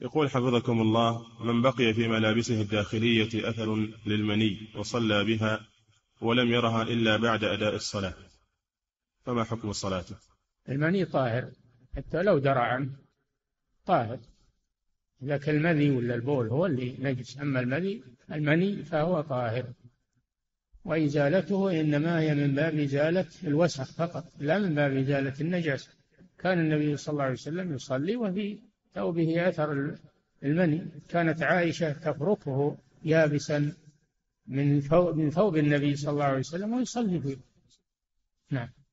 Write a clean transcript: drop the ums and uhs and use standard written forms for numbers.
يقول حفظكم الله: من بقي في ملابسه الداخلية أثر للمني وصلى بها ولم يرها إلا بعد أداء الصلاة، فما حكم صلاته؟ المني طاهر حتى لو درى عنه، طاهر. لك المذي ولا البول هو اللي نجس، أما المني فهو طاهر، وإزالته إنما هي من باب إزالة الوسخ فقط، لا من باب إزالة النجاسة. كان النبي صلى الله عليه وسلم يصلي وفي ثوبه أثر المني، كانت عائشة تفركه يابسا من ثوب النبي صلى الله عليه وسلم ويصلي فيه. نعم.